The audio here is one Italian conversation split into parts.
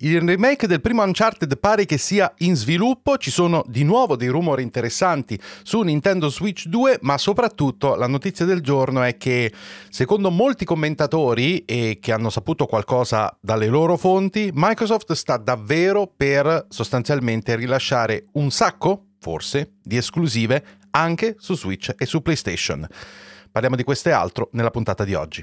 Il remake del primo Uncharted pare che sia in sviluppo, ci sono di nuovo dei rumori interessanti su Nintendo Switch 2, ma soprattutto la notizia del giorno è che secondo molti commentatori e che hanno saputo qualcosa dalle loro fonti, Microsoft sta davvero per sostanzialmente rilasciare un sacco, forse, di esclusive anche su Switch e su PlayStation. Parliamo di questo e altro nella puntata di oggi.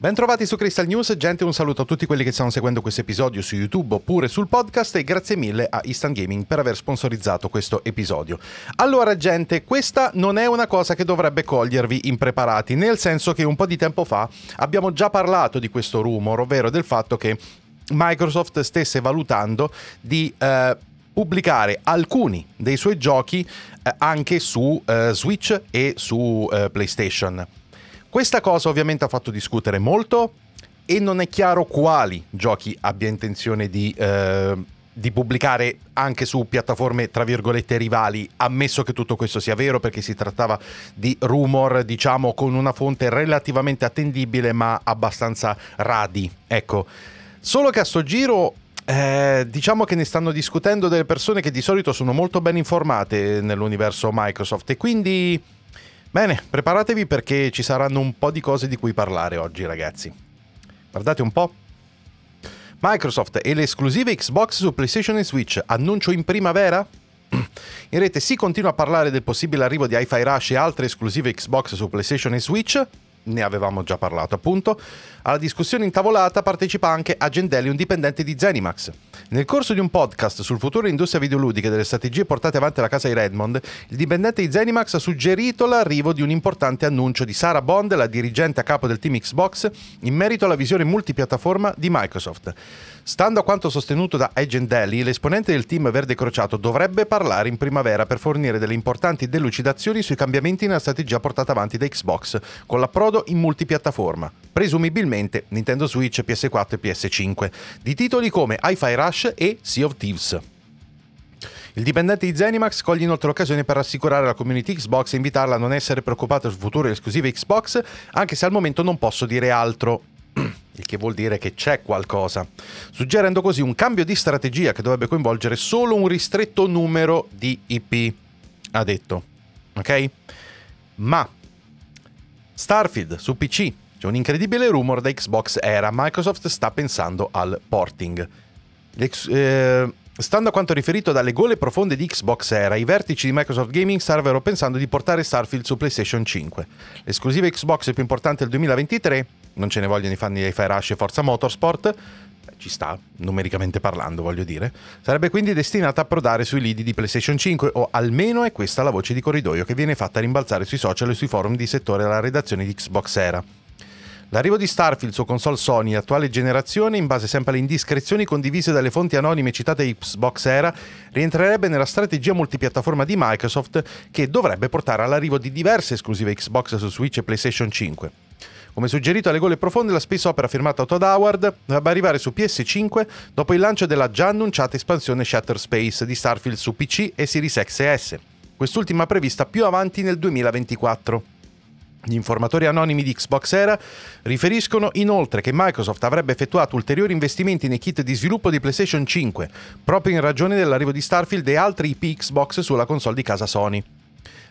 Bentrovati su Kristal News, gente, un saluto a tutti quelli che stanno seguendo questo episodio su YouTube oppure sul podcast e grazie mille a Instant Gaming per aver sponsorizzato questo episodio. Allora gente, questa non è una cosa che dovrebbe cogliervi impreparati, nel senso che un po' di tempo fa abbiamo già parlato di questo rumor, ovvero del fatto che Microsoft stesse valutando di pubblicare alcuni dei suoi giochi anche su Switch e su PlayStation. Questa cosa ovviamente ha fatto discutere molto e non è chiaro quali giochi abbia intenzione di pubblicare anche su piattaforme tra virgolette rivali, ammesso che tutto questo sia vero, perché si trattava di rumor, diciamo, con una fonte relativamente attendibile ma abbastanza radi, ecco. Solo che a sto giro diciamo che ne stanno discutendo delle persone che di solito sono molto ben informate nell'universo Microsoft e quindi... Bene, preparatevi perché ci saranno un po' di cose di cui parlare oggi, ragazzi. Guardate un po'. Microsoft e le esclusive Xbox su PlayStation e Switch, annuncio in primavera? In rete si continua a parlare del possibile arrivo di Hi-Fi Rush e altre esclusive Xbox su PlayStation e Switch. Ne avevamo già parlato, appunto. Alla discussione intavolata partecipa anche Agent Delli, un dipendente di Zenimax. Nel corso di un podcast sul futuro dell'industria videoludica e delle strategie portate avanti alla casa di Redmond, il dipendente di Zenimax ha suggerito l'arrivo di un importante annuncio di Sarah Bond, la dirigente a capo del team Xbox, in merito alla visione multipiattaforma di Microsoft. Stando a quanto sostenuto da Agent Delli, l'esponente del team verde crociato dovrebbe parlare in primavera per fornire delle importanti delucidazioni sui cambiamenti nella strategia portata avanti da Xbox, con l'approdo in multipiattaforma, presumibilmente Nintendo Switch, PS4 e PS5, di titoli come Hi-Fi Rush e Sea of Thieves. Il dipendente di Zenimax coglie inoltre l'occasione per rassicurare la community Xbox e invitarla a non essere preoccupata sul futuro delle esclusive Xbox, anche se al momento non posso dire altro. Il che vuol dire che c'è qualcosa, suggerendo così un cambio di strategia che dovrebbe coinvolgere solo un ristretto numero di IP, ha detto. Ok? Ma Starfield su PC. C'è un incredibile rumor da Xbox Era, Microsoft sta pensando al porting. Stando a quanto riferito dalle gole profonde di Xbox Era, i vertici di Microsoft Gaming stavano pensando di portare Starfield su PlayStation 5. L'esclusiva Xbox più importante del 2023, non ce ne vogliono i fan di Hi-Fi Rush e Forza Motorsport, ci sta, numericamente parlando, voglio dire, sarebbe quindi destinata a approdare sui lidi di PlayStation 5, o almeno è questa la voce di corridoio che viene fatta rimbalzare sui social e sui forum di settore dalla redazione di Xbox Era. L'arrivo di Starfield su console Sony attuale generazione, in base sempre alle indiscrezioni condivise dalle fonti anonime citate di Xbox Era, rientrerebbe nella strategia multipiattaforma di Microsoft che dovrebbe portare all'arrivo di diverse esclusive Xbox su Switch e PlayStation 5. Come suggerito alle gole profonde, la space opera firmata Todd Howard dovrebbe arrivare su PS5 dopo il lancio della già annunciata espansione Shatter Space di Starfield su PC e Series XS, quest'ultima prevista più avanti nel 2024. Gli informatori anonimi di Xbox Era riferiscono inoltre che Microsoft avrebbe effettuato ulteriori investimenti nei kit di sviluppo di PlayStation 5, proprio in ragione dell'arrivo di Starfield e altri IP Xbox sulla console di casa Sony.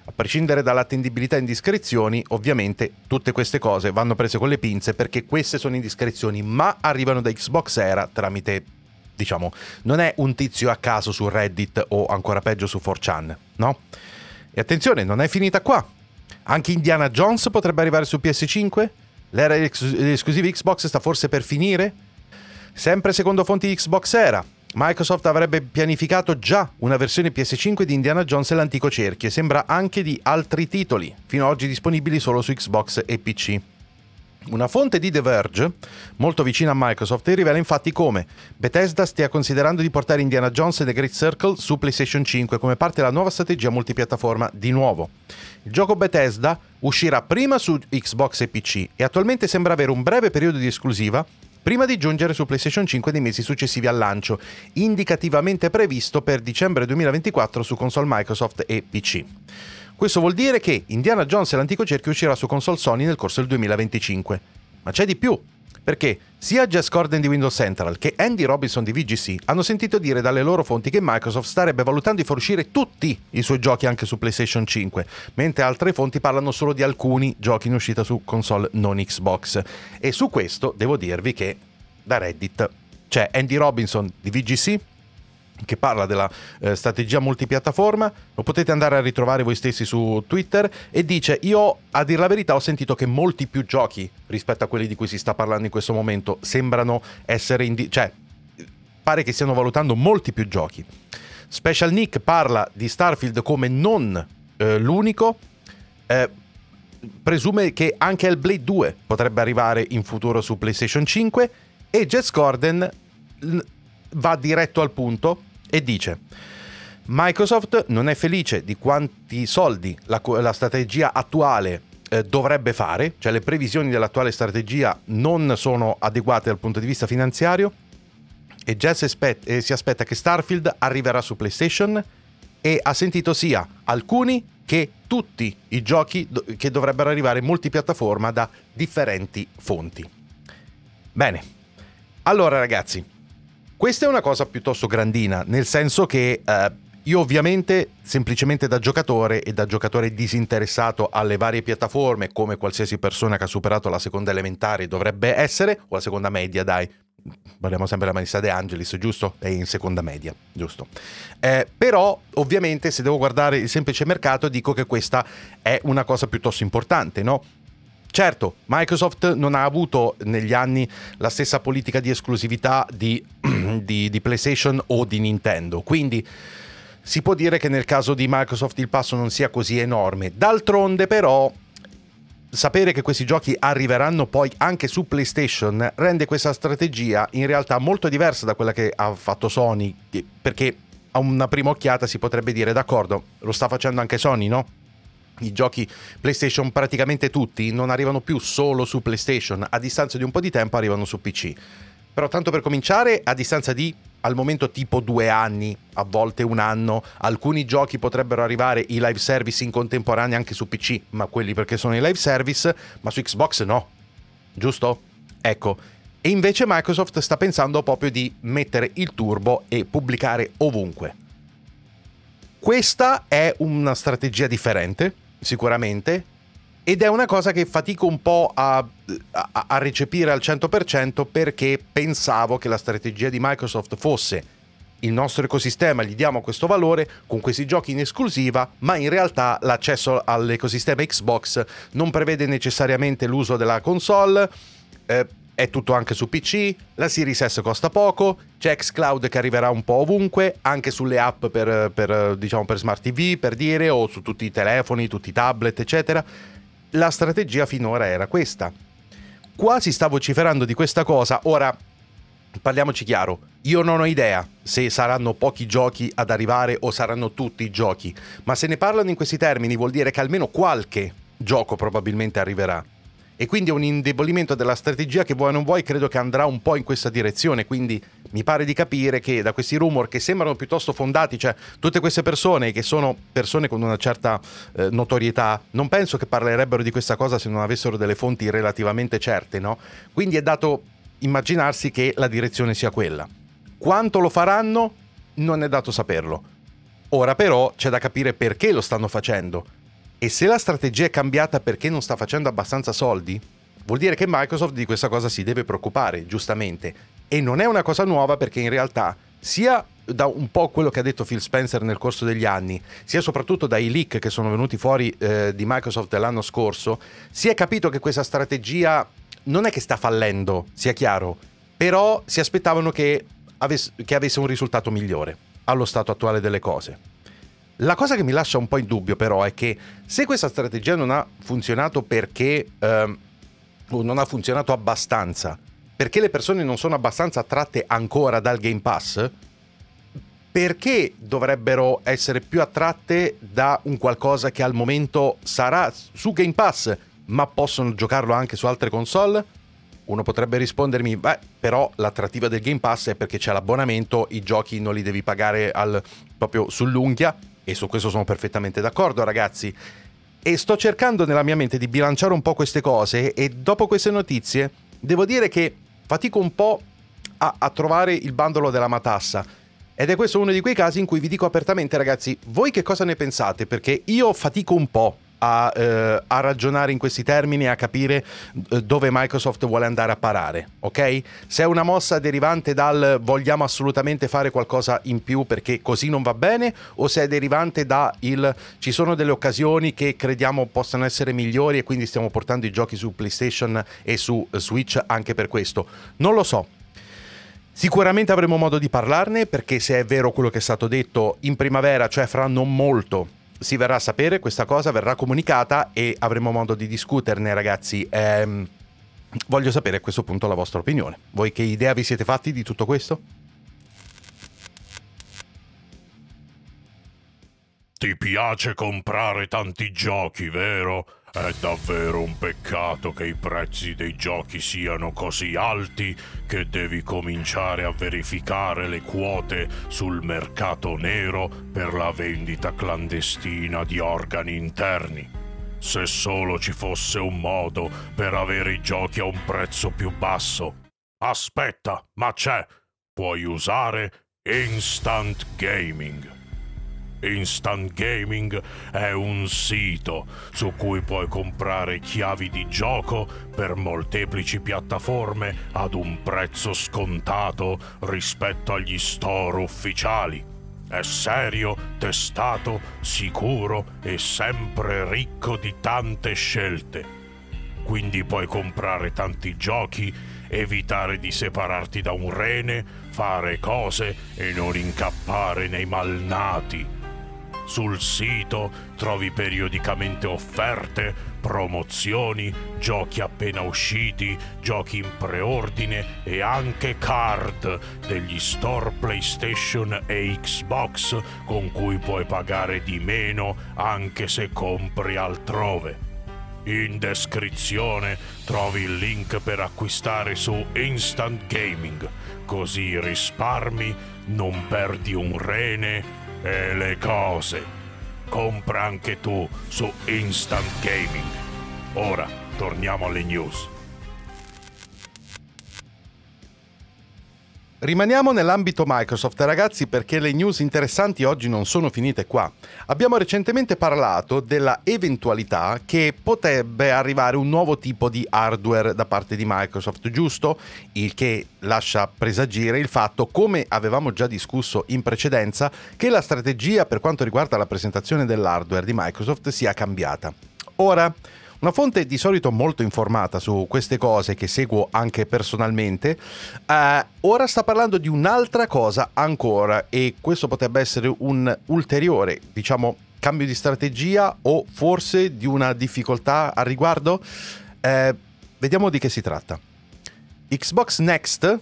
A prescindere dall'attendibilità e indiscrezioni, ovviamente tutte queste cose vanno prese con le pinze perché queste sono indiscrezioni, ma arrivano da Xbox Era tramite, diciamo, non è un tizio a caso su Reddit o ancora peggio su 4chan, no? E attenzione, non è finita qua. Anche Indiana Jones potrebbe arrivare su PS5? L'era delle esclusive Xbox sta forse per finire? Sempre secondo fonti Xbox Era, Microsoft avrebbe pianificato già una versione PS5 di Indiana Jones e l'Antico Cerchio e sembra anche di altri titoli, fino ad oggi disponibili solo su Xbox e PC. Una fonte di The Verge, molto vicina a Microsoft, rivela infatti come Bethesda stia considerando di portare Indiana Jones e The Great Circle su PlayStation 5 come parte della nuova strategia multipiattaforma di nuovo. Il gioco Bethesda uscirà prima su Xbox e PC e attualmente sembra avere un breve periodo di esclusiva prima di giungere su PlayStation 5 nei mesi successivi al lancio, indicativamente previsto per dicembre 2024 su console Microsoft e PC. Questo vuol dire che Indiana Jones e l'antico cerchio uscirà su console Sony nel corso del 2025. Ma c'è di più, perché sia Jez Corden di Windows Central che Andy Robinson di VGC hanno sentito dire dalle loro fonti che Microsoft starebbe valutando di far uscire tutti i suoi giochi anche su PlayStation 5, mentre altre fonti parlano solo di alcuni giochi in uscita su console non Xbox. E su questo devo dirvi che da Reddit c'è Andy Robinson di VGC che parla della strategia multipiattaforma, lo potete andare a ritrovare voi stessi su Twitter, e dice: io a dir la verità ho sentito che molti più giochi rispetto a quelli di cui si sta parlando in questo momento sembrano essere cioè pare che stiano valutando molti più giochi. Special Nick parla di Starfield come non l'unico, presume che anche Hellblade 2 potrebbe arrivare in futuro su PlayStation 5 e Jez Corden va diretto al punto e dice: Microsoft non è felice di quanti soldi la strategia attuale dovrebbe fare, cioè le previsioni dell'attuale strategia non sono adeguate dal punto di vista finanziario, e Jez si aspetta che Starfield arriverà su PlayStation e ha sentito sia alcuni che tutti i giochi che dovrebbero arrivare in multipiattaforma da differenti fonti. Bene, allora ragazzi, questa è una cosa piuttosto grandina, nel senso che io ovviamente, semplicemente da giocatore e da giocatore disinteressato alle varie piattaforme, come qualsiasi persona che ha superato la seconda elementare dovrebbe essere, o la seconda media, dai, parliamo sempre della Marissa De Angelis, giusto? È in seconda media, giusto? Però ovviamente se devo guardare il semplice mercato dico che questa è una cosa piuttosto importante, no? Certo, Microsoft non ha avuto negli anni la stessa politica di esclusività di PlayStation o di Nintendo, quindi si può dire che nel caso di Microsoft il passo non sia così enorme. D'altronde però sapere che questi giochi arriveranno poi anche su PlayStation rende questa strategia in realtà molto diversa da quella che ha fatto Sony, perché a una prima occhiata si potrebbe dire: d'accordo, lo sta facendo anche Sony, no? I giochi PlayStation praticamente tutti non arrivano più solo su PlayStation, a distanza di un po' di tempo arrivano su PC. Però tanto per cominciare, a distanza di, al momento, tipo 2 anni, a volte 1 anno, alcuni giochi potrebbero arrivare i live service in contemporanea anche su PC, ma quelli perché sono i live service, ma su Xbox no, giusto? Ecco, e invece Microsoft sta pensando proprio di mettere il turbo e pubblicare ovunque. Questa è una strategia differente, sicuramente, ed è una cosa che fatico un po' a recepire al 100%, perché pensavo che la strategia di Microsoft fosse: il nostro ecosistema, gli diamo questo valore con questi giochi in esclusiva, ma in realtà l'accesso all'ecosistema Xbox non prevede necessariamente l'uso della console, è tutto anche su PC, la Series S costa poco, c'è xCloud che arriverà un po' ovunque, anche sulle app per Smart TV, per dire, o su tutti i telefoni, tutti i tablet, eccetera. La strategia finora era questa. Qua si sta vociferando di questa cosa. Ora, parliamoci chiaro, io non ho idea se saranno pochi giochi ad arrivare o saranno tutti i giochi, ma se ne parlano in questi termini vuol dire che almeno qualche gioco probabilmente arriverà. E quindi è un indebolimento della strategia che, vuoi non vuoi, credo che andrà un po' in questa direzione. Quindi mi pare di capire che da questi rumor, che sembrano piuttosto fondati, cioè tutte queste persone che sono persone con una certa notorietà, non penso che parlerebbero di questa cosa se non avessero delle fonti relativamente certe, no? Quindi è dato immaginarsi che la direzione sia quella. Quanto lo faranno non è dato saperlo. Ora però c'è da capire perché lo stanno facendo. E se la strategia è cambiata perché non sta facendo abbastanza soldi, vuol dire che Microsoft di questa cosa si deve preoccupare, giustamente. E non è una cosa nuova, perché in realtà, sia da un po' quello che ha detto Phil Spencer nel corso degli anni, sia soprattutto dai leak che sono venuti fuori di Microsoft l'anno scorso, si è capito che questa strategia non è che sta fallendo, sia chiaro, però si aspettavano che avesse un risultato migliore allo stato attuale delle cose. La cosa che mi lascia un po' in dubbio però è che se questa strategia non ha funzionato perché non ha funzionato abbastanza, perché le persone non sono abbastanza attratte ancora dal Game Pass, perché dovrebbero essere più attratte da un qualcosa che al momento sarà su Game Pass, ma possono giocarlo anche su altre console? Uno potrebbe rispondermi: beh, però l'attrattiva del Game Pass è perché c'è l'abbonamento, i giochi non li devi pagare proprio sull'unghia. e su questo sono perfettamente d'accordo, ragazzi, e sto cercando nella mia mente di bilanciare un po' queste cose, e dopo queste notizie devo dire che fatico un po' a trovare il bandolo della matassa, ed è questo uno di quei casi in cui vi dico apertamente, ragazzi, voi che cosa ne pensate, perché io fatico un po' a ragionare in questi termini, a capire dove Microsoft vuole andare a parare, ok? Se è una mossa derivante dal vogliamo assolutamente fare qualcosa in più perché così non va bene, o se è derivante da il ci sono delle occasioni che crediamo possano essere migliori e quindi stiamo portando i giochi su PlayStation e su Switch anche per questo, non lo so. Sicuramente avremo modo di parlarne, perché se è vero quello che è stato detto, in primavera, cioè fra non molto, si verrà a sapere, questa cosa verrà comunicata e avremo modo di discuterne, ragazzi. Voglio sapere a questo punto la vostra opinione. Voi che idea vi siete fatti di tutto questo? Ti piace comprare tanti giochi, vero? È davvero un peccato che i prezzi dei giochi siano così alti che devi cominciare a verificare le quote sul mercato nero per la vendita clandestina di organi interni. Se solo ci fosse un modo per avere i giochi a un prezzo più basso. Aspetta, ma c'è! Puoi usare Instant Gaming. Instant Gaming è un sito su cui puoi comprare chiavi di gioco per molteplici piattaforme ad un prezzo scontato rispetto agli store ufficiali. È serio, testato, sicuro e sempre ricco di tante scelte. Quindi puoi comprare tanti giochi, evitare di separarti da un rene, fare cose e non incappare nei malnati. Sul sito trovi periodicamente offerte, promozioni, giochi appena usciti, giochi in preordine e anche card degli store PlayStation e Xbox con cui puoi pagare di meno anche se compri altrove. In descrizione trovi il link per acquistare su Instant Gaming, così risparmi, non perdi un rene e le cose. Compra anche tu su Instant Gaming. Ora torniamo alle news. Rimaniamo nell'ambito Microsoft, ragazzi, perché le news interessanti oggi non sono finite qua. Abbiamo recentemente parlato della eventualità che potrebbe arrivare un nuovo tipo di hardware da parte di Microsoft, giusto? Il che lascia presagire il fatto, come avevamo già discusso in precedenza, che la strategia per quanto riguarda la presentazione dell'hardware di Microsoft sia cambiata. Ora, una fonte di solito molto informata su queste cose, che seguo anche personalmente, ora sta parlando di un'altra cosa ancora, e questo potrebbe essere un ulteriore, diciamo, cambio di strategia o forse di una difficoltà al riguardo. Vediamo di che si tratta. Xbox Next,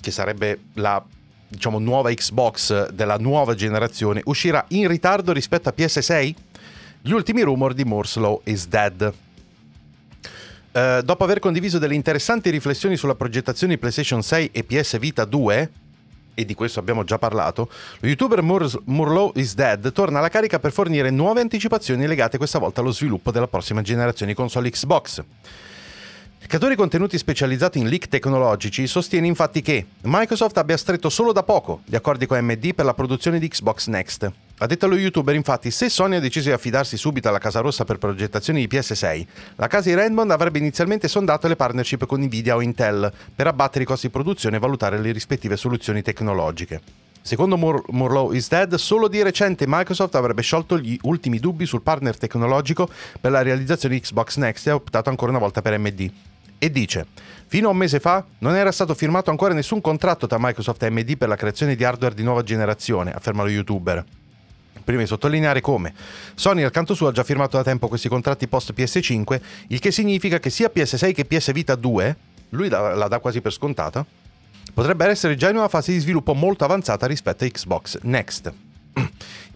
che sarebbe la, diciamo, nuova Xbox della nuova generazione, uscirà in ritardo rispetto a PS6? Gli ultimi rumor di Moore's Law is Dead. Dopo aver condiviso delle interessanti riflessioni sulla progettazione di PlayStation 6 e PS Vita 2, e di questo abbiamo già parlato, lo youtuber Moore's Law is Dead torna alla carica per fornire nuove anticipazioni legate questa volta allo sviluppo della prossima generazione di console Xbox. Creatore di contenuti specializzati in leak tecnologici sostiene infatti che Microsoft abbia stretto solo da poco gli accordi con AMD per la produzione di Xbox Next. A detta lo youtuber, infatti, se Sony ha deciso di affidarsi subito alla Casa Rossa per progettazioni di PS6, la casa di Redmond avrebbe inizialmente sondato le partnership con Nvidia o Intel per abbattere i costi di produzione e valutare le rispettive soluzioni tecnologiche. Secondo Moore's Law is Dead, solo di recente Microsoft avrebbe sciolto gli ultimi dubbi sul partner tecnologico per la realizzazione di Xbox Next e ha optato ancora una volta per AMD. E dice: fino a un mese fa non era stato firmato ancora nessun contratto tra Microsoft e AMD per la creazione di hardware di nuova generazione, afferma lo youtuber. Prima di sottolineare come Sony al canto suo ha già firmato da tempo questi contratti post PS5, il che significa che sia PS6 che PS Vita 2, lui la dà quasi per scontata, potrebbero essere già in una fase di sviluppo molto avanzata rispetto a Xbox Next. In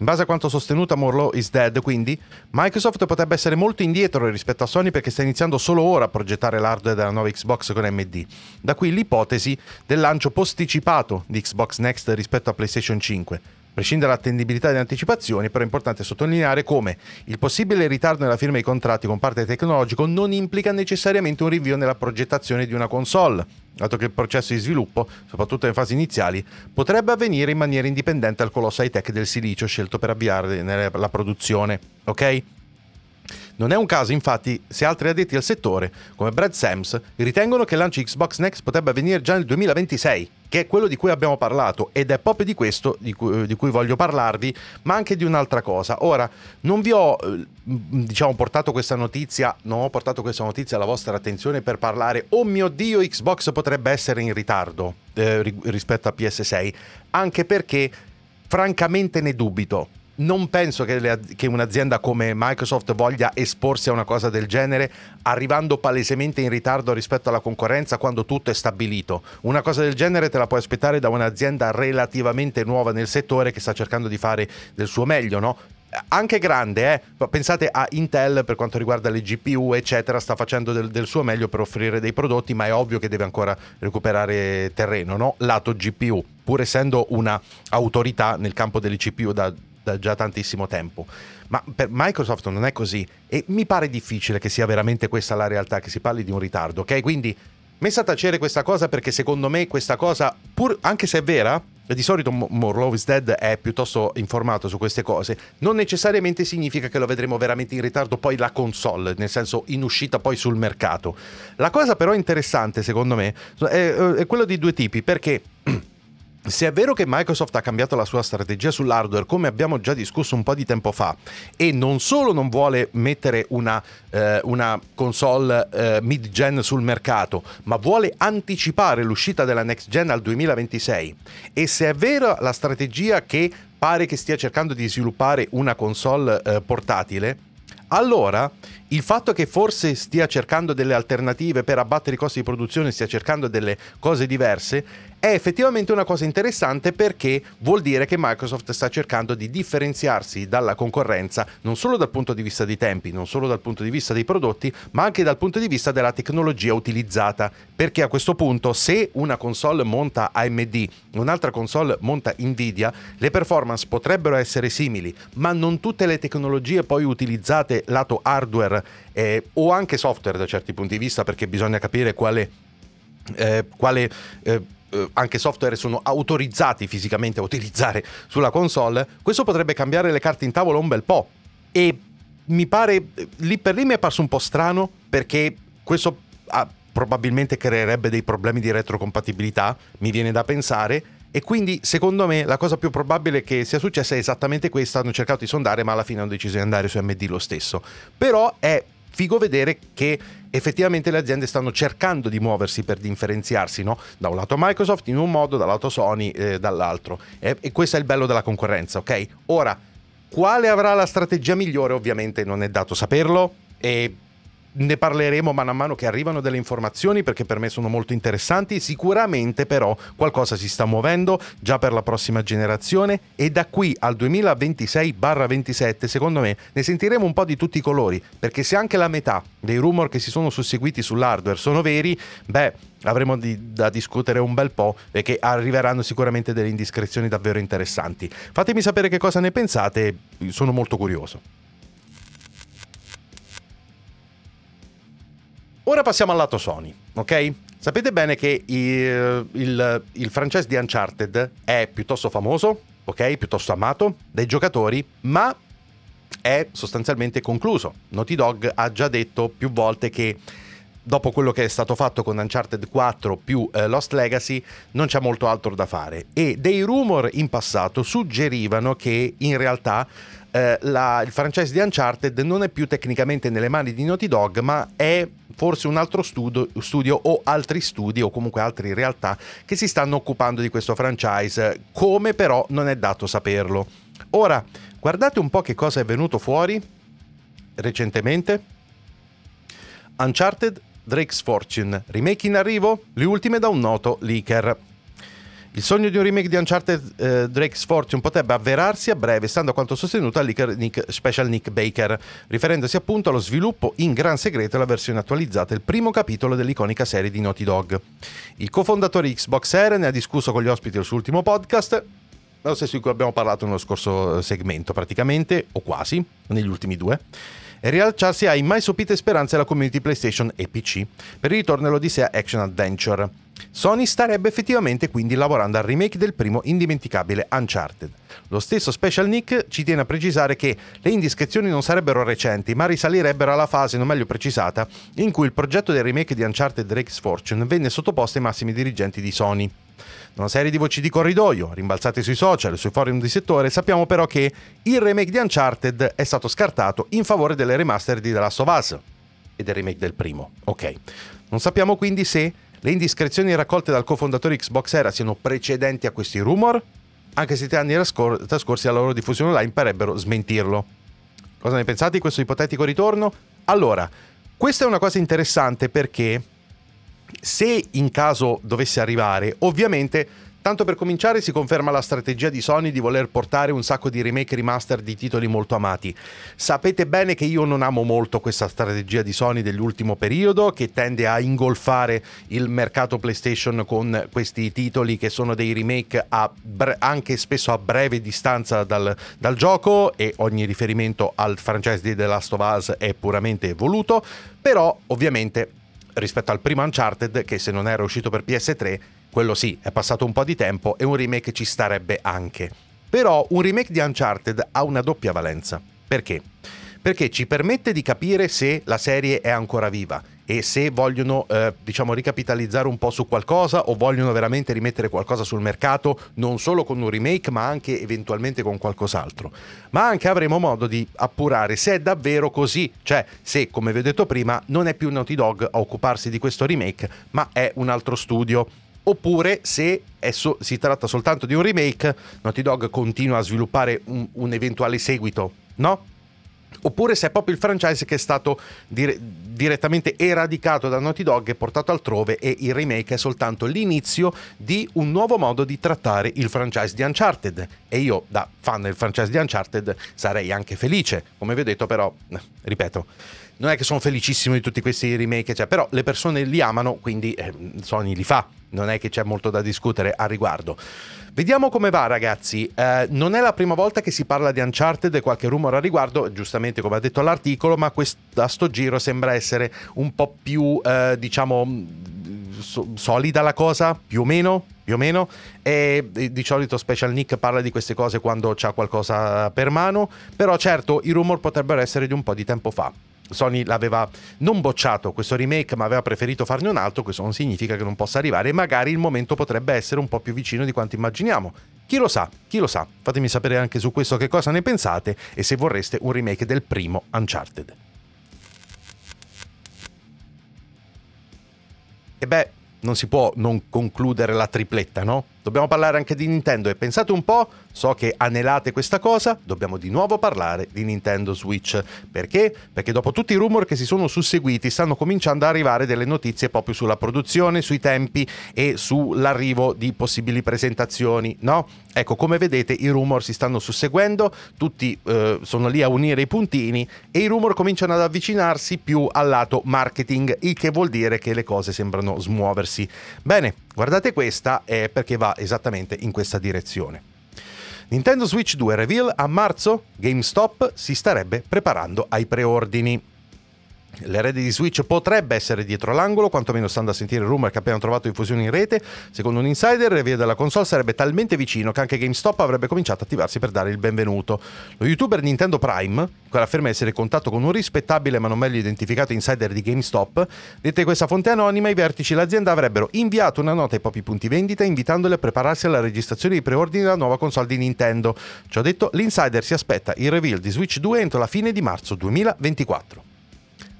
base a quanto sostenuto a Moore's Law is Dead, quindi, Microsoft potrebbe essere molto indietro rispetto a Sony perché sta iniziando solo ora a progettare l'hardware della nuova Xbox con AMD. Da qui l'ipotesi del lancio posticipato di Xbox Next rispetto a PlayStation 5. prescindere dall'attendibilità delle anticipazioni, però è importante sottolineare come il possibile ritardo nella firma dei contratti con parte tecnologico non implica necessariamente un rinvio nella progettazione di una console, dato che il processo di sviluppo, soprattutto in fasi iniziali, potrebbe avvenire in maniera indipendente al colosso high-tech del silicio scelto per avviare la produzione, ok? Non è un caso, infatti, se altri addetti al settore, come Brad Sams, ritengono che il lancio Xbox Next potrebbe avvenire già nel 2026, che è quello di cui abbiamo parlato, ed è proprio di questo di cui voglio parlarvi, ma anche di un'altra cosa. Ora, non vi ho, diciamo, portato questa notizia, non ho portato questa notizia alla vostra attenzione per parlare, oh mio Dio, Xbox potrebbe essere in ritardo rispetto a PS6, anche perché, francamente, ne dubito. Non penso che un'azienda come Microsoft voglia esporsi a una cosa del genere, arrivando palesemente in ritardo rispetto alla concorrenza quando tutto è stabilito. Una cosa del genere te la puoi aspettare da un'azienda relativamente nuova nel settore che sta cercando di fare del suo meglio, no? Anche grande, pensate a Intel per quanto riguarda le GPU eccetera, sta facendo del suo meglio per offrire dei prodotti, ma è ovvio che deve ancora recuperare terreno, no? Lato GPU, pur essendo una autorità nel campo delle CPU da già tantissimo tempo, ma per Microsoft non è così e mi pare difficile che sia veramente questa la realtà, che si parli di un ritardo, ok? Quindi messa a tacere questa cosa, perché secondo me questa cosa, pur anche se è vera, di solito Moore's Law is Dead è piuttosto informato su queste cose, non necessariamente significa che lo vedremo veramente in ritardo poi la console, nel senso in uscita poi sul mercato. La cosa però interessante secondo me è quella di due tipi, perché se è vero che Microsoft ha cambiato la sua strategia sull'hardware, come abbiamo già discusso un po' di tempo fa, e non solo non vuole mettere una console mid-gen sul mercato, ma vuole anticipare l'uscita della next-gen al 2026, e se è vera la strategia che pare che stia cercando di sviluppare una console portatile, allora il fatto che forse stia cercando delle alternative per abbattere i costi di produzione, stia cercando delle cose diverse, è effettivamente una cosa interessante, perché vuol dire che Microsoft sta cercando di differenziarsi dalla concorrenza non solo dal punto di vista dei tempi, non solo dal punto di vista dei prodotti, ma anche dal punto di vista della tecnologia utilizzata, perché a questo punto se una console monta AMD, un'altra console monta Nvidia, le performance potrebbero essere simili, ma non tutte le tecnologie poi utilizzate lato hardware o anche software da certi punti di vista, perché bisogna capire quale anche software sono autorizzati fisicamente a utilizzare sulla console. Questo potrebbe cambiare le carte in tavola un bel po', e mi pare, lì per lì mi è parso un po' strano, perché questo probabilmente creerebbe dei problemi di retrocompatibilità, mi viene da pensare. E quindi secondo me la cosa più probabile che sia successa è esattamente questa, hanno cercato di sondare ma alla fine hanno deciso di andare su AMD lo stesso. Però è figo vedere che effettivamente le aziende stanno cercando di muoversi per differenziarsi, no? Da un lato Microsoft in un modo, dall'altro Sony dall'altro, e questo è il bello della concorrenza, ok? Ora, quale avrà la strategia migliore ovviamente non è dato saperlo, e ne parleremo man mano che arrivano delle informazioni, perché per me sono molto interessanti. Sicuramente però qualcosa si sta muovendo già per la prossima generazione, e da qui al 2026-27 secondo me ne sentiremo un po' di tutti i colori, perché se anche la metà dei rumor che si sono susseguiti sull'hardware sono veri, beh, avremo da discutere un bel po', perché arriveranno sicuramente delle indiscrezioni davvero interessanti. Fatemi sapere che cosa ne pensate, sono molto curioso. Ora passiamo al lato Sony, ok? Sapete bene che il franchise di Uncharted è piuttosto famoso, ok? Piuttosto amato dai giocatori, ma è sostanzialmente concluso. Naughty Dog ha già detto più volte che dopo quello che è stato fatto con Uncharted 4 più Lost Legacy non c'è molto altro da fare, e dei rumor in passato suggerivano che in realtà il franchise di Uncharted non è più tecnicamente nelle mani di Naughty Dog, ma è forse un altro studio o altri studi o comunque altre realtà che si stanno occupando di questo franchise, come però non è dato saperlo. Ora, guardate un po' che cosa è venuto fuori recentemente. Uncharted Drake's Fortune, remake in arrivo, le ultime da un noto leaker. Il sogno di un remake di Uncharted Drake's Fortune potrebbe avverarsi a breve, stando a quanto sostenuto al leaker Special Nick Baker, riferendosi appunto allo sviluppo in gran segreto della versione attualizzata, il primo capitolo dell'iconica serie di Naughty Dog. Il cofondatore Xbox Era ne ha discusso con gli ospiti del suo ultimo podcast, lo stesso di cui abbiamo parlato nello scorso segmento praticamente, o quasi, negli ultimi due, e rialciarsi ai mai sopite speranze della community PlayStation e PC per il ritorno all'odissea Action Adventure. Sony starebbe effettivamente quindi lavorando al remake del primo indimenticabile Uncharted. Lo stesso Special Nick ci tiene a precisare che le indiscrezioni non sarebbero recenti, ma risalirebbero alla fase non meglio precisata in cui il progetto del remake di Uncharted Drake's Fortune venne sottoposto ai massimi dirigenti di Sony. Da una serie di voci di corridoio, rimbalzate sui social e sui forum di settore, sappiamo però che il remake di Uncharted è stato scartato in favore delle remaster di The Last of Us e del remake del primo. Ok. Non sappiamo quindi se le indiscrezioni raccolte dal cofondatore Xbox Era siano precedenti a questi rumor, anche se 3 anni trascorsi alla loro diffusione online parebbero smentirlo. Cosa ne pensate di questo ipotetico ritorno? Allora, questa è una cosa interessante perché se in caso dovesse arrivare, ovviamente, tanto per cominciare si conferma la strategia di Sony di voler portare un sacco di remake e remaster di titoli molto amati. Sapete bene che io non amo molto questa strategia di Sony dell'ultimo periodo, che tende a ingolfare il mercato PlayStation con questi titoli che sono dei remake anche spesso a breve distanza dal gioco, e ogni riferimento al franchise di The Last of Us è puramente voluto, però ovviamente rispetto al primo Uncharted, che se non era uscito per PS3, quello sì, è passato un po' di tempo e un remake ci starebbe anche. Però un remake di Uncharted ha una doppia valenza. Perché? Perché ci permette di capire se la serie è ancora viva e se vogliono ricapitalizzare un po' su qualcosa o vogliono veramente rimettere qualcosa sul mercato, non solo con un remake ma anche eventualmente con qualcos'altro. Ma anche avremo modo di appurare se è davvero così, cioè se, come vi ho detto prima, non è più Naughty Dog a occuparsi di questo remake ma è un altro studio. Oppure se si tratta soltanto di un remake, Naughty Dog continua a sviluppare un eventuale seguito, no? Oppure se è proprio il franchise che è stato direttamente eradicato da Naughty Dog e portato altrove, e il remake è soltanto l'inizio di un nuovo modo di trattare il franchise di Uncharted. E io, da fan del franchise di Uncharted, sarei anche felice. Come vi ho detto però, ripeto, non è che sono felicissimo di tutti questi remake, cioè, però le persone li amano, quindi Sony li fa. Non è che c'è molto da discutere a riguardo. Vediamo come va, ragazzi. Non è la prima volta che si parla di Uncharted e qualche rumore a riguardo, giustamente come ha detto l'articolo, ma a sto giro sembra essere un po' più, solida la cosa, più o meno, e di solito Special Nick parla di queste cose quando c'ha qualcosa per mano, però certo i rumor potrebbero essere di un po' di tempo fa. Sony l'aveva non bocciato questo remake ma aveva preferito farne un altro. Questo non significa che non possa arrivare, magari il momento potrebbe essere un po' più vicino di quanto immaginiamo. Chi lo sa, fatemi sapere anche su questo che cosa ne pensate e se vorreste un remake del primo Uncharted. E beh, non si può non concludere la tripletta, no? Dobbiamo parlare anche di Nintendo e pensate un po', so che anelate questa cosa, dobbiamo di nuovo parlare di Nintendo Switch. Perché? Perché dopo tutti i rumor che si sono susseguiti stanno cominciando ad arrivare delle notizie proprio sulla produzione, sui tempi e sull'arrivo di possibili presentazioni, no? Ecco, come vedete i rumor si stanno susseguendo, tutti sono lì a unire i puntini e i rumor cominciano ad avvicinarsi più al lato marketing, il che vuol dire che le cose sembrano smuoversi. Bene, guardate questa perché va esattamente in questa direzione. Nintendo Switch 2 reveal a marzo, GameStop si starebbe preparando ai preordini. L'erede di Switch potrebbe essere dietro l'angolo, quantomeno stando a sentire il rumor che abbiamo trovato diffusione in rete. Secondo un insider, il reveal della console sarebbe talmente vicino che anche GameStop avrebbe cominciato a attivarsi per dare il benvenuto. Lo youtuber Nintendo Prime, quella afferma di essere in contatto con un rispettabile ma non meglio identificato insider di GameStop, detta questa fonte anonima, i vertici dell'azienda avrebbero inviato una nota ai propri punti vendita invitandoli a prepararsi alla registrazione di preordini della nuova console di Nintendo. Ciò detto, l'insider si aspetta il reveal di Switch 2 entro la fine di marzo 2024.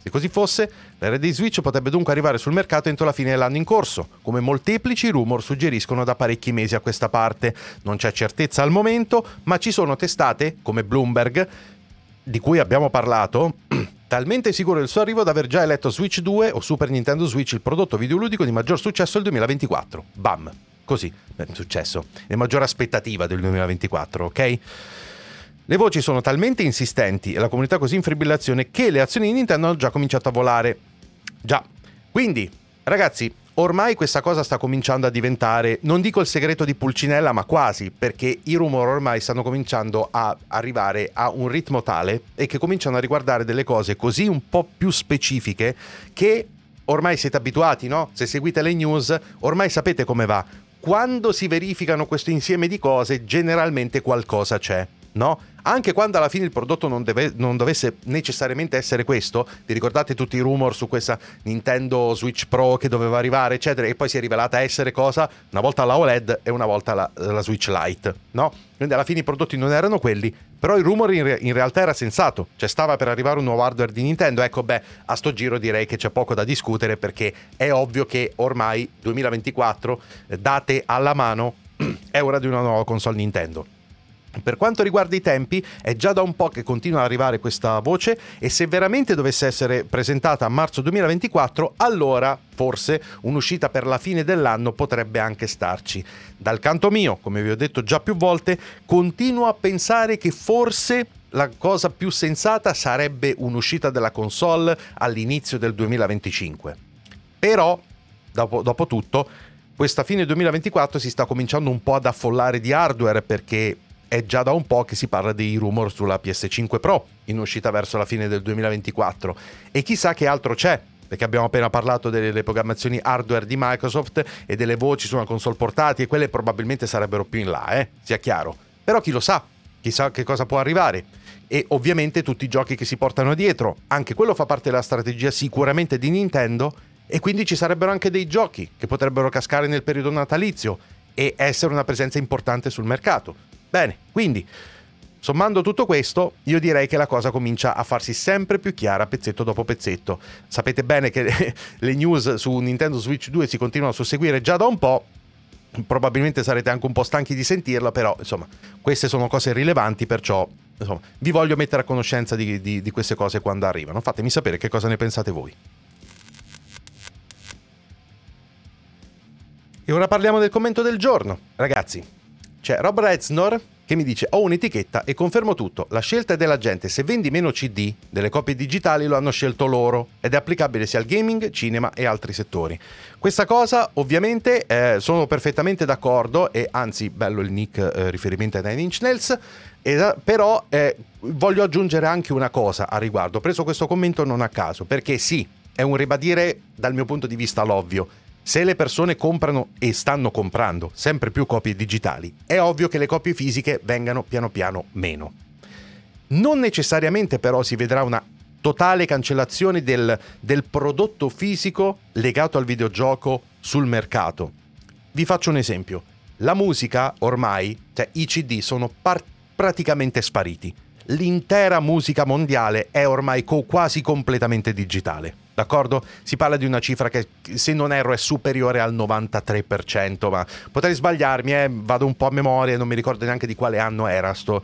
Se così fosse, l'erede di Switch potrebbe dunque arrivare sul mercato entro la fine dell'anno in corso, come molteplici rumor suggeriscono da parecchi mesi a questa parte. Non c'è certezza al momento, ma ci sono testate, come Bloomberg, di cui abbiamo parlato, talmente sicure del suo arrivo da aver già eletto Switch 2 o Super Nintendo Switch il prodotto videoludico di maggior successo del 2024. Bam! Così, successo. E maggior aspettativa del 2024, ok? Le voci sono talmente insistenti e la comunità così in fibrillazione che le azioni di Nintendo hanno già cominciato a volare. Già. Quindi, ragazzi, Ormai questa cosa sta cominciando a diventare, non dico il segreto di Pulcinella, ma quasi, perché i rumori ormai stanno cominciando a arrivare a un ritmo tale e che cominciano a riguardare delle cose così un po' più specifiche che ormai siete abituati, no? Se seguite le news, ormai sapete come va. Quando si verificano questo insieme di cose, generalmente qualcosa c'è, no? Anche quando alla fine il prodotto non dovesse necessariamente essere questo. Vi ricordate tutti i rumor su questa Nintendo Switch Pro che doveva arrivare, eccetera, e poi si è rivelata essere cosa? Una volta la OLED e una volta la Switch Lite, no? Quindi alla fine i prodotti non erano quelli, però il rumor in realtà era sensato, cioè stava per arrivare un nuovo hardware di Nintendo. Ecco, beh, a sto giro direi che c'è poco da discutere, perché è ovvio che ormai 2024, date alla mano, è ora di una nuova console Nintendo. Per quanto riguarda i tempi, è già da un po' che continua ad arrivare questa voce, e se veramente dovesse essere presentata a marzo 2024, allora forse un'uscita per la fine dell'anno potrebbe anche starci. Dal canto mio, come vi ho detto già più volte, continuo a pensare che forse la cosa più sensata sarebbe un'uscita della console all'inizio del 2025. Però, dopo tutto, questa fine 2024 si sta cominciando un po' ad affollare di hardware, perché è già da un po' che si parla dei rumor sulla PS5 Pro in uscita verso la fine del 2024, e chissà che altro c'è, perché abbiamo appena parlato delle programmazioni hardware di Microsoft e delle voci su una console portatile, e quelle probabilmente sarebbero più in là, sia chiaro, però chi lo sa, chissà che cosa può arrivare. E ovviamente tutti i giochi che si portano dietro, anche quello fa parte della strategia sicuramente di Nintendo, e quindi ci sarebbero anche dei giochi che potrebbero cascare nel periodo natalizio e essere una presenza importante sul mercato. Bene, quindi, sommando tutto questo, io direi che la cosa comincia a farsi sempre più chiara pezzetto dopo pezzetto. Sapete bene che le news su Nintendo Switch 2 si continuano a susseguire già da un po', probabilmente sarete anche un po' stanchi di sentirla, però, insomma, queste sono cose rilevanti, perciò, insomma, vi voglio mettere a conoscenza di queste cose quando arrivano. Fatemi sapere che cosa ne pensate voi. E ora parliamo del commento del giorno, ragazzi. C'è Rob Reznor che mi dice: ho un'etichetta e confermo tutto, la scelta è della gente, se vendi meno CD delle copie digitali lo hanno scelto loro, ed è applicabile sia al gaming, cinema e altri settori. Questa cosa ovviamente sono perfettamente d'accordo, e anzi bello il nick riferimento a Nine Inch Nails, però voglio aggiungere anche una cosa a riguardo. Ho preso questo commento non a caso, perché sì, è un ribadire dal mio punto di vista l'ovvio. Se le persone comprano e stanno comprando sempre più copie digitali, è ovvio che le copie fisiche vengano piano piano meno. Non necessariamente però si vedrà una totale cancellazione del prodotto fisico legato al videogioco sul mercato. Vi faccio un esempio. La musica ormai, cioè i CD, sono praticamente spariti. L'intera musica mondiale è ormai quasi completamente digitale. D'accordo? Si parla di una cifra che, se non erro, è superiore al 93%, ma potrei sbagliarmi, vado un po' a memoria, non mi ricordo neanche di quale anno era sto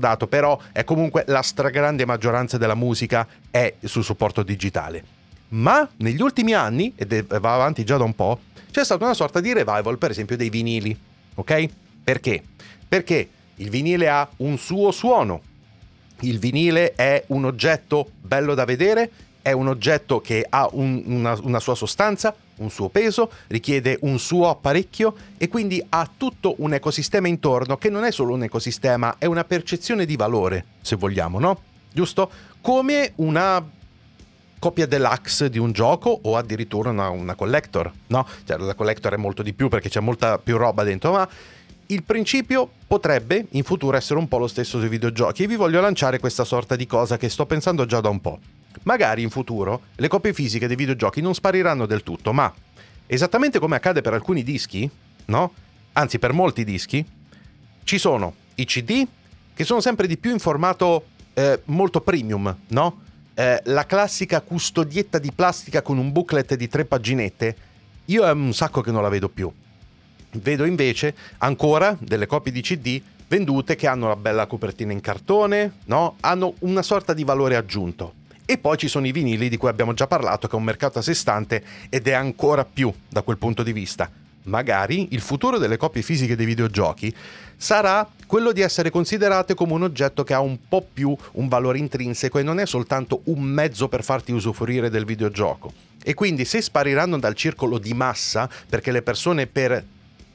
dato, però è comunque la stragrande maggioranza della musica è su supporto digitale. Ma negli ultimi anni, ed va avanti già da un po', c'è stata una sorta di revival, per esempio, dei vinili, ok? Perché? Perché il vinile ha un suo suono, il vinile è un oggetto bello da vedere, è un oggetto che ha una sua sostanza, un suo peso, richiede un suo apparecchio, e quindi ha tutto un ecosistema intorno che non è solo un ecosistema, è una percezione di valore, se vogliamo, no? Giusto? Come una copia deluxe di un gioco, o addirittura una collector, no? Cioè, la collector è molto di più perché c'è molta più roba dentro, ma il principio potrebbe in futuro essere un po' lo stesso sui videogiochi, e vi voglio lanciare questa sorta di cosa che sto pensando già da un po'. Magari in futuro le copie fisiche dei videogiochi non spariranno del tutto, ma esattamente come accade per alcuni dischi, no? Anzi, per molti dischi, ci sono i CD che sono sempre di più in formato molto premium, no? La classica custodietta di plastica con un booklet di 3 paginette, io è un sacco che non la vedo più. Vedo invece ancora delle copie di CD vendute che hanno la bella copertina in cartone, no? Hanno una sorta di valore aggiunto. E poi ci sono i vinili, di cui abbiamo già parlato, che è un mercato a sé stante ed è ancora più da quel punto di vista. Magari il futuro delle copie fisiche dei videogiochi sarà quello di essere considerate come un oggetto che ha un po' più un valore intrinseco e non è soltanto un mezzo per farti usufruire del videogioco. E quindi se spariranno dal circolo di massa, perché le persone per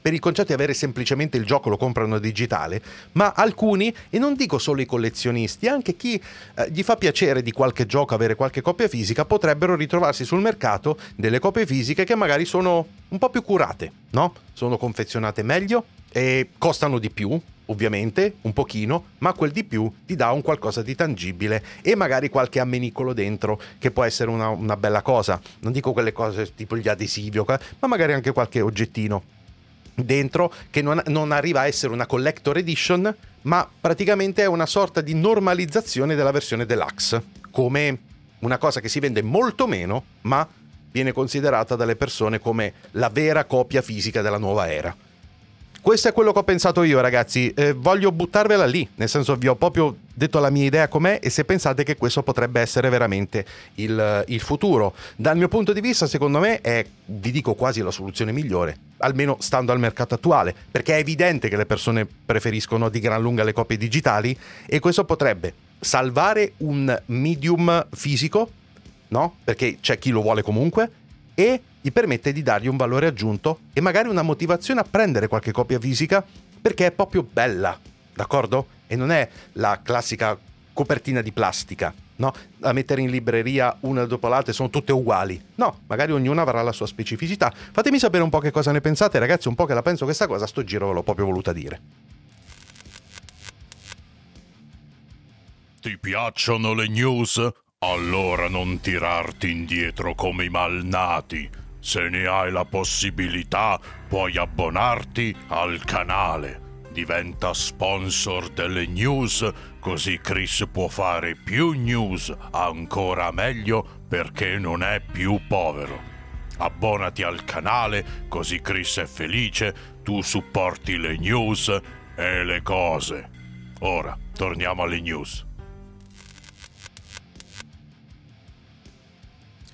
il concetto di avere semplicemente il gioco lo comprano digitale, ma alcuni, e non dico solo i collezionisti, anche chi gli fa piacere di qualche gioco avere qualche copia fisica, potrebbero ritrovarsi sul mercato delle copie fisiche che magari sono un po' più curate, no? Sono confezionate meglio e costano di più, ovviamente, un pochino, ma quel di più ti dà un qualcosa di tangibile e magari qualche ammenicolo dentro, che può essere una bella cosa. Non dico quelle cose tipo gli adesivi, ma magari anche qualche oggettino dentro che non arriva a essere una collector edition, ma praticamente è una sorta di normalizzazione della versione deluxe, come una cosa che si vende molto meno, ma viene considerata dalle persone come la vera copia fisica della nuova era. Questo è quello che ho pensato io, ragazzi, voglio buttarvela lì, nel senso vi ho proprio detto la mia idea com'è e se pensate che questo potrebbe essere veramente il futuro. Dal mio punto di vista, secondo me, è, vi dico, quasi la soluzione migliore, almeno stando al mercato attuale, perché è evidente che le persone preferiscono di gran lunga le copie digitali e questo potrebbe salvare un medium fisico, no? Perché c'è chi lo vuole comunque, e gli permette di dargli un valore aggiunto e magari una motivazione a prendere qualche copia fisica perché è proprio bella, d'accordo? E non è la classica copertina di plastica, no? Da mettere in libreria una dopo l'altra, sono tutte uguali. No, magari ognuna avrà la sua specificità. Fatemi sapere un po' che cosa ne pensate, ragazzi, un po' che la penso questa cosa, sto giro ve l'ho proprio voluta dire. Ti piacciono le news? Allora non tirarti indietro come i malnati. Se ne hai la possibilità, puoi abbonarti al canale. Diventa sponsor delle news, così Chris può fare più news, ancora meglio, perché non è più povero. Abbonati al canale, così Chris è felice, tu supporti le news e le cose. Ora, torniamo alle news.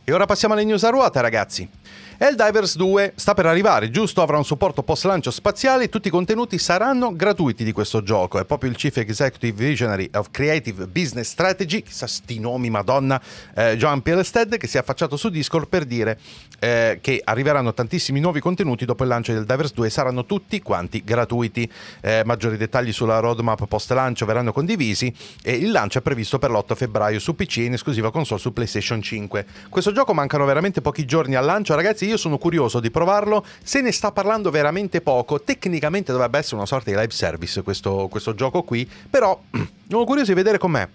E ora passiamo alle news a ruota, ragazzi. Divers 2 sta per arrivare, giusto? Avrà un supporto post-lancio spaziale e tutti i contenuti saranno gratuiti di questo gioco. È proprio il Chief Executive Visionary of Creative Business Strategy, chissà sti nomi, madonna, John Pielstead, che si è affacciato su Discord per dire che arriveranno tantissimi nuovi contenuti dopo il lancio del Divers 2 e saranno tutti quanti gratuiti. Maggiori dettagli sulla roadmap post-lancio verranno condivisi e il lancio è previsto per l'8 febbraio su PC in esclusiva console su PlayStation 5. Questo gioco mancano veramente pochi giorni al lancio, ragazzi, io sono curioso di provarlo, se ne sta parlando veramente poco, tecnicamente dovrebbe essere una sorta di live service questo gioco qui, però sono curioso di vedere com'è,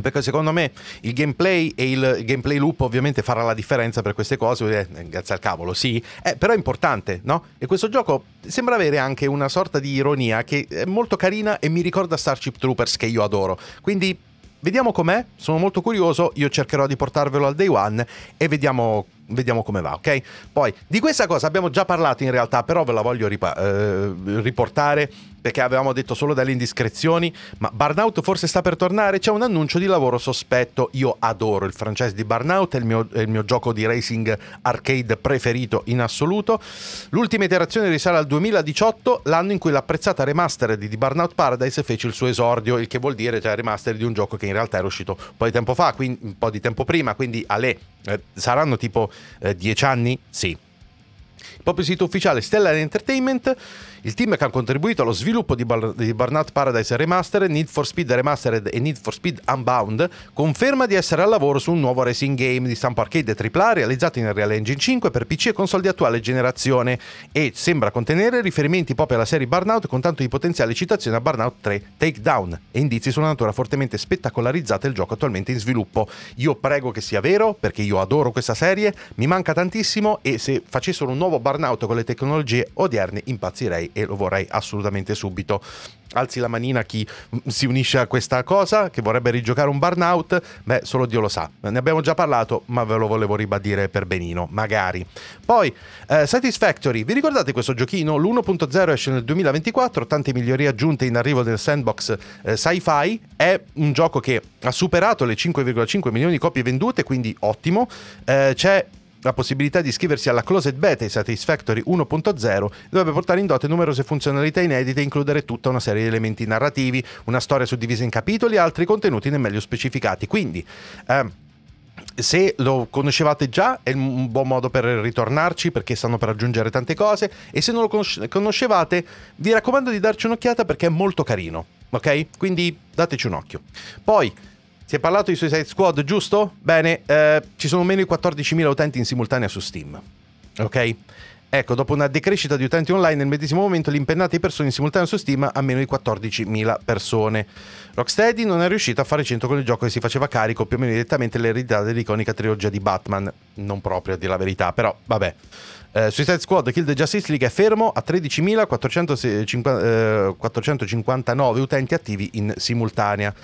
perché secondo me il gameplay e il gameplay loop ovviamente farà la differenza per queste cose, grazie al cavolo, sì, però è importante, no? E questo gioco sembra avere anche una sorta di ironia che è molto carina e mi ricorda Starship Troopers, che io adoro, quindi vediamo com'è, sono molto curioso, io cercherò di portarvelo al day one e vediamo come va, ok? Poi, di questa cosa abbiamo già parlato in realtà, però ve la voglio riportare perché avevamo detto solo dalle indiscrezioni, ma Burnout forse sta per tornare, c'è un annuncio di lavoro sospetto, io adoro il franchise di Burnout, è il mio gioco di racing arcade preferito in assoluto, l'ultima iterazione risale al 2018, l'anno in cui l'apprezzata remaster di Burnout Paradise fece il suo esordio, il che vuol dire, cioè, remaster di un gioco che in realtà era uscito un po' di tempo fa, quindi, un po' di tempo prima, quindi saranno tipo 10 anni? Sì. Il proprio sito ufficiale Stellar Entertainment, il team che ha contribuito allo sviluppo di Burnout Paradise Remastered, Need for Speed Remastered e Need for Speed Unbound, conferma di essere al lavoro su un nuovo racing game di stampo arcade e AAA realizzato in Unreal Engine 5 per PC e console di attuale generazione e sembra contenere riferimenti proprio alla serie Burnout con tanto di potenziale citazione a Burnout 3 Takedown e indizi sulla natura fortemente spettacolarizzata del gioco attualmente in sviluppo. Io prego che sia vero perché io adoro questa serie, mi manca tantissimo e se facessero un nuovo Burnout con le tecnologie odierne impazzirei e lo vorrei assolutamente subito. Alzi la manina chi si unisce a questa cosa, che vorrebbe rigiocare un Burnout, beh, solo Dio lo sa, ne abbiamo già parlato ma ve lo volevo ribadire per benino, magari. Poi Satisfactory, vi ricordate questo giochino? L'1.0 esce nel 2024, tante migliorie aggiunte in arrivo del sandbox sci-fi, è un gioco che ha superato le 5,5 milioni di copie vendute, quindi ottimo. C'è la possibilità di iscriversi alla Closed Beta di Satisfactory 1.0 dovrebbe portare in dote numerose funzionalità inedite e includere tutta una serie di elementi narrativi, una storia suddivisa in capitoli e altri contenuti nel meglio specificati. Quindi se lo conoscevate già è un buon modo per ritornarci, perché stanno per aggiungere tante cose, e se non lo conoscevate vi raccomando di darci un'occhiata perché è molto carino, ok? Quindi dateci un occhio. Poi si è parlato di Suicide Squad, giusto? Bene, ci sono meno di 14.000 utenti in simultanea su Steam, ok? Ecco, dopo una decrescita di utenti online, nel medesimo momento l'impennata di persone in simultanea su Steam a meno di 14.000 persone. Rocksteady non è riuscita a fare centro con il gioco che si faceva carico più o meno direttamente l'eredità dell'iconica trilogia di Batman. Non proprio, a dire la verità, però vabbè. Suicide Squad Kill the Justice League è fermo a 13.459 utenti attivi in simultanea.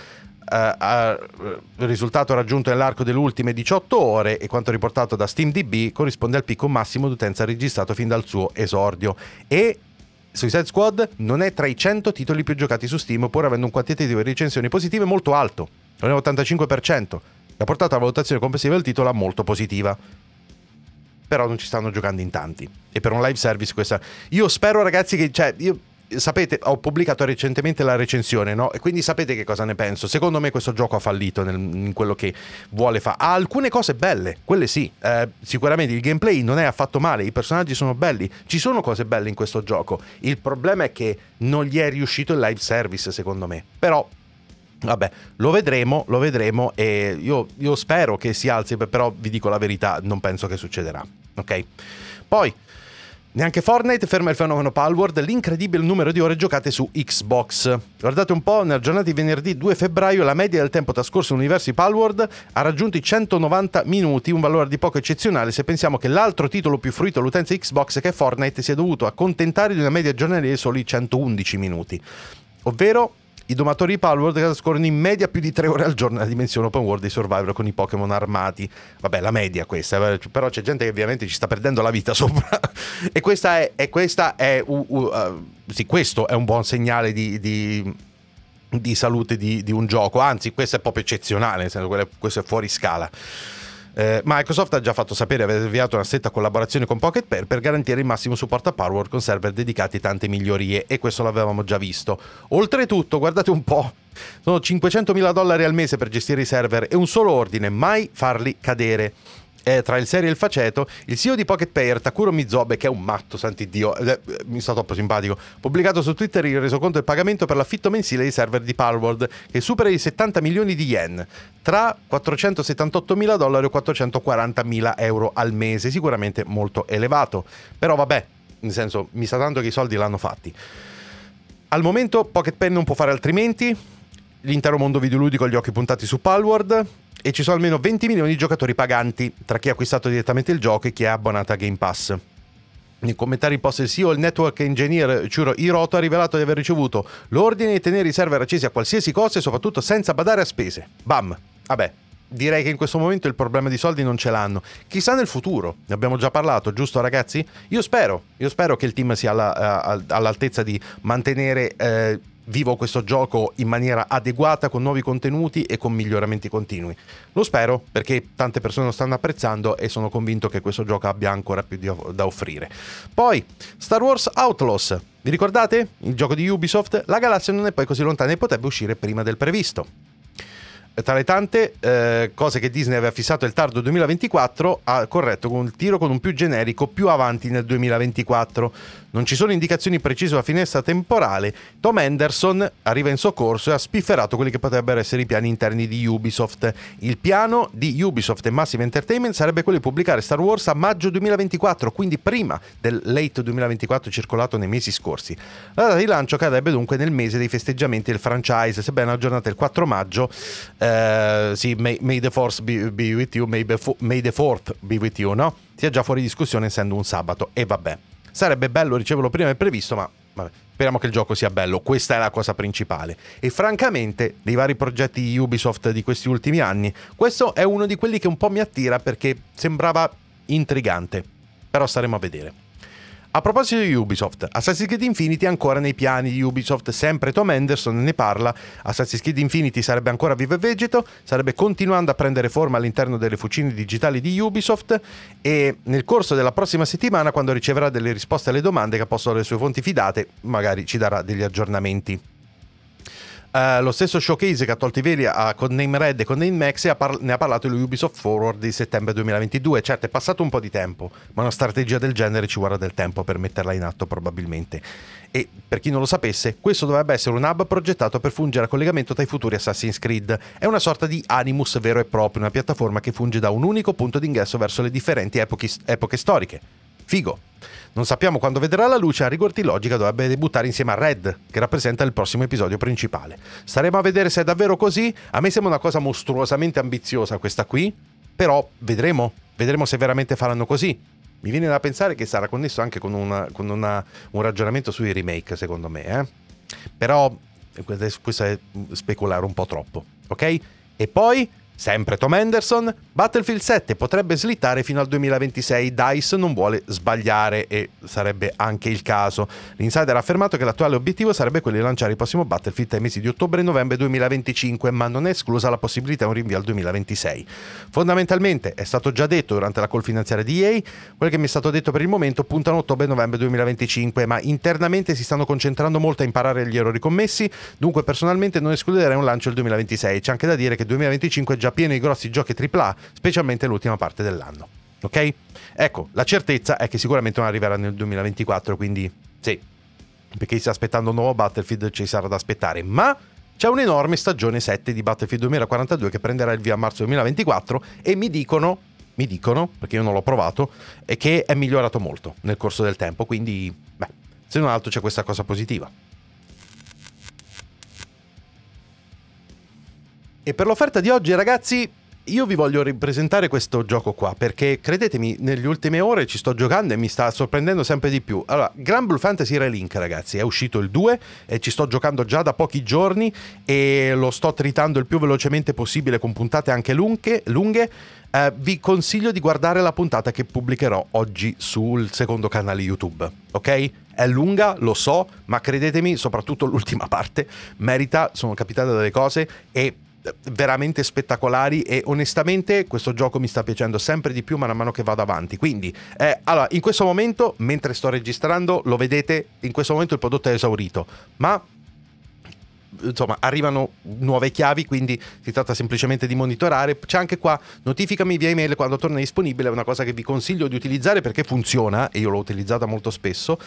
Risultato raggiunto nell'arco delle ultime 18 ore e quanto riportato da SteamDB corrisponde al picco massimo d'utenza registrato fin dal suo esordio. E Suicide Squad non è tra i 100 titoli più giocati su Steam, pur avendo un quantitativo di recensioni positive molto alto, l'85%. La portata alla valutazione complessiva del titolo è molto positiva, però non ci stanno giocando in tanti, e per un live service questa... Io spero, ragazzi, che... cioè, io... Sapete, ho pubblicato recentemente la recensione, no? E quindi sapete che cosa ne penso. Secondo me questo gioco ha fallito in quello che vuole fare. Ha alcune cose belle, quelle sì, sicuramente il gameplay non è affatto male, i personaggi sono belli, ci sono cose belle in questo gioco. Il problema è che non gli è riuscito il live service, secondo me. Però vabbè, lo vedremo e io spero che si alzi, però vi dico la verità, non penso che succederà, ok? Poi neanche Fortnite ferma il fenomeno Palworld, l'incredibile numero di ore giocate su Xbox. Guardate un po', nella giornata di venerdì 2 febbraio la media del tempo trascorso nell'universo di Palworld ha raggiunto i 190 minuti, un valore di poco eccezionale se pensiamo che l'altro titolo più fruito all'utenza Xbox, che è Fortnite, si è dovuto accontentare di una media giornaliera di soli 111 minuti. Ovvero, i domatori di Palworld trascorrono in media più di 3 ore al giorno nella dimensione open world di Survivor con i Pokémon armati. Vabbè, la media questa, però c'è gente che ovviamente ci sta perdendo la vita sopra. E questo è un buon segnale di salute di un gioco. Anzi, questo è proprio eccezionale, nel senso, questo è fuori scala. Microsoft ha già fatto sapere di aver avviato una stretta collaborazione con Pocket Pair per garantire il massimo supporto a Palworld con server dedicati a tante migliorie, e questo l'avevamo già visto. Oltretutto, guardate un po', sono $500.000 al mese per gestire i server e un solo ordine: mai farli cadere. Tra il serio e il faceto, il CEO di Pocket Pair, Takuro Mizobe, che è un matto, santidio, mi sta troppo simpatico, ha pubblicato su Twitter il resoconto del pagamento per l'affitto mensile dei server di Palworld, che supera i 70 milioni di yen, tra $478.000 e €440.000 al mese, sicuramente molto elevato. Però vabbè, nel senso, mi sa tanto che i soldi l'hanno fatti. Al momento Pocket Pair non può fare altrimenti, l'intero mondo videoludico ha gli occhi puntati su Palworld, e ci sono almeno 20 milioni di giocatori paganti, tra chi ha acquistato direttamente il gioco e chi è abbonato a Game Pass. Nei commentari post del CEO, il network engineer Churo Hiroto ha rivelato di aver ricevuto l'ordine di tenere i server accesi a qualsiasi cosa e soprattutto senza badare a spese. Bam! Vabbè, direi che in questo momento il problema di soldi non ce l'hanno. Chissà nel futuro, ne abbiamo già parlato, giusto ragazzi? Io spero che il team sia all'altezza di mantenere... vivo questo gioco in maniera adeguata, con nuovi contenuti e con miglioramenti continui. Lo spero, perché tante persone lo stanno apprezzando e sono convinto che questo gioco abbia ancora più da offrire. Poi Star Wars Outlaws, vi ricordate? Il gioco di Ubisoft. La galassia non è poi così lontana e potrebbe uscire prima del previsto. Tra le tante cose che Disney aveva fissato il tardo 2024, ha corretto con il tiro con un più generico più avanti nel 2024. Non ci sono indicazioni precise sulla finestra temporale. Tom Henderson arriva in soccorso e ha spifferato quelli che potrebbero essere i piani interni di Ubisoft. Il piano di Ubisoft e Massive Entertainment sarebbe quello di pubblicare Star Wars a maggio 2024, quindi prima del late 2024 circolato nei mesi scorsi. La data di lancio cadrebbe dunque nel mese dei festeggiamenti del franchise, sebbene aggiornata il 4 maggio. Sì, may the force be with you, may the fourth be with you, no? Sia già fuori discussione essendo un sabato, e vabbè. Sarebbe bello riceverlo prima del previsto, ma vabbè, speriamo che il gioco sia bello, questa è la cosa principale. E francamente, dei vari progetti di Ubisoft di questi ultimi anni, questo è uno di quelli che un po' mi attira perché sembrava intrigante, però staremo a vedere. A proposito di Ubisoft, Assassin's Creed Infinity è ancora nei piani di Ubisoft, sempre Tom Henderson ne parla. Assassin's Creed Infinity sarebbe ancora vivo e vegeto, starebbe continuando a prendere forma all'interno delle fucine digitali di Ubisoft, e nel corso della prossima settimana, quando riceverà delle risposte alle domande che ha posto dalle sue fonti fidate, magari ci darà degli aggiornamenti. lo stesso showcase che ha tolto i veli con NameRed e con NameMax ne ha parlato l'Ubisoft Forward di settembre 2022. Certo, è passato un po' di tempo, ma una strategia del genere ci vorrà del tempo per metterla in atto probabilmente. E per chi non lo sapesse, questo dovrebbe essere un hub progettato per fungere a collegamento tra i futuri Assassin's Creed. È una sorta di Animus vero e proprio, una piattaforma che funge da un unico punto d'ingresso verso le differenti epoche storiche. Figo. Non sappiamo quando vedrà la luce, a rigor di logica dovrebbe debuttare insieme a Red, che rappresenta il prossimo episodio principale. Staremo a vedere se è davvero così. A me sembra una cosa mostruosamente ambiziosa questa qui, però vedremo. Vedremo se veramente faranno così. Mi viene da pensare che sarà connesso anche con un ragionamento sui remake, secondo me. Però questo è speculare un po' troppo, ok? E poi... sempre Tom Henderson, Battlefield 7 potrebbe slittare fino al 2026, DICE non vuole sbagliare e sarebbe anche il caso. L'insider ha affermato che l'attuale obiettivo sarebbe quello di lanciare il prossimo Battlefield ai mesi di ottobre e novembre 2025, ma non è esclusa la possibilità di un rinvio al 2026. Fondamentalmente, è stato già detto durante la call finanziaria di EA, quello che mi è stato detto per il momento puntano ottobre e novembre 2025, ma internamente si stanno concentrando molto a imparare gli errori commessi, dunque personalmente non escluderei un lancio il 2026, c'è anche da dire che 2025 è già pieno di grossi giochi AAA, specialmente l'ultima parte dell'anno, ok? Ecco, la certezza è che sicuramente non arriverà nel 2024, quindi sì, perché sta aspettando un nuovo Battlefield, ci sarà da aspettare, ma c'è un'enorme stagione 7 di Battlefield 2042 che prenderà il via a marzo 2024 e mi dicono, perché io non l'ho provato, è che è migliorato molto nel corso del tempo, quindi beh, se non altro c'è questa cosa positiva. E per l'offerta di oggi, ragazzi, io vi voglio ripresentare questo gioco qua, perché credetemi, nelle ultime ore ci sto giocando e mi sta sorprendendo sempre di più. Allora, Gran Blue Fantasy Relink, ragazzi, è uscito il 2 e ci sto giocando già da pochi giorni e lo sto tritando il più velocemente possibile con puntate anche lunghe. Vi consiglio di guardare la puntata che pubblicherò oggi sul secondo canale YouTube, ok? È lunga, lo so, ma credetemi, soprattutto l'ultima parte merita, sono capitate delle cose e... veramente spettacolari e onestamente questo gioco mi sta piacendo sempre di più man mano che vado avanti, quindi allora in questo momento, mentre sto registrando, lo vedete, in questo momento il prodotto è esaurito, ma insomma arrivano nuove chiavi, quindi si tratta semplicemente di monitorare. C'è anche qua, notificami via email quando torna disponibile, è una cosa che vi consiglio di utilizzare perché funziona e io l'ho utilizzata molto spesso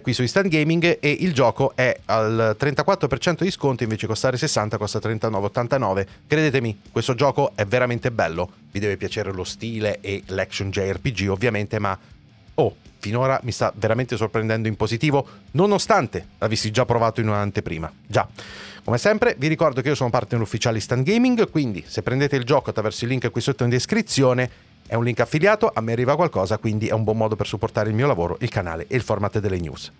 qui su Instant Gaming, e il gioco è al 34% di sconto, invece costare 60 costa 39,89. credetemi, questo gioco è veramente bello, vi deve piacere lo stile e l'action JRPG ovviamente, ma oh, finora mi sta veramente sorprendendo in positivo, nonostante l'avessi già provato in un'anteprima. Già, come sempre vi ricordo che io sono partner ufficiale Instant Gaming, quindi se prendete il gioco attraverso il link qui sotto in descrizione, è un link affiliato, a me arriva qualcosa, quindi è un buon modo per supportare il mio lavoro, il canale e il format delle news.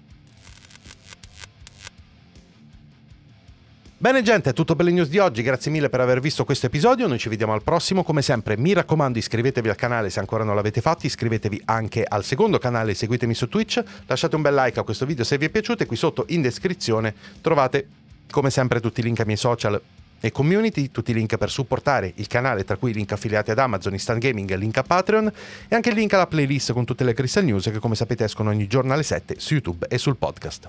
Bene gente, è tutto per le news di oggi, grazie mille per aver visto questo episodio, noi ci vediamo al prossimo, come sempre mi raccomando iscrivetevi al canale se ancora non l'avete fatto, iscrivetevi anche al secondo canale, seguitemi su Twitch, lasciate un bel like a questo video se vi è piaciuto e qui sotto in descrizione trovate come sempre tutti i link ai miei social e community, tutti i link per supportare il canale, tra cui i link affiliati ad Amazon, Instant Gaming, link a Patreon e anche il link alla playlist con tutte le Kristal News che come sapete escono ogni giorno alle 7 su YouTube e sul podcast.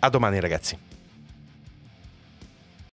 A domani ragazzi.